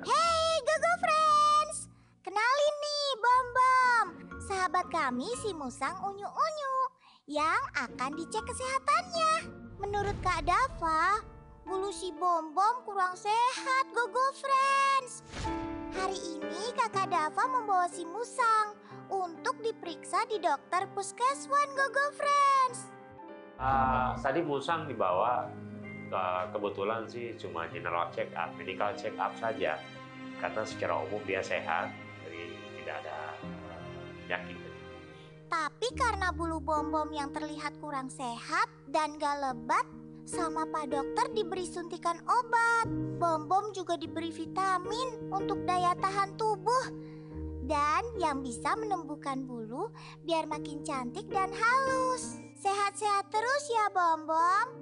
Hey Google Friends, kenalin nih Bom-Bom, sahabat kami si musang unyu-unyu yang akan dicek kesehatannya. Menurut Kak Dava, bulu si Bom-Bom kurang sehat Google Friends. Hari ini Kakak Dava membawa si musang untuk diperiksa di dokter puskeswan Google Friends. Tadi musang dibawa. Kebetulan sih cuma general check up, medical check up saja, karena secara umum dia sehat, jadi tidak ada penyakit. Tapi karena bulu Bom-Bom yang terlihat kurang sehat dan gak lebat, sama Pak Dokter diberi suntikan obat. Bom-Bom juga diberi vitamin untuk daya tahan tubuh dan yang bisa menumbuhkan bulu biar makin cantik dan halus. Sehat-sehat terus ya Bom-Bom.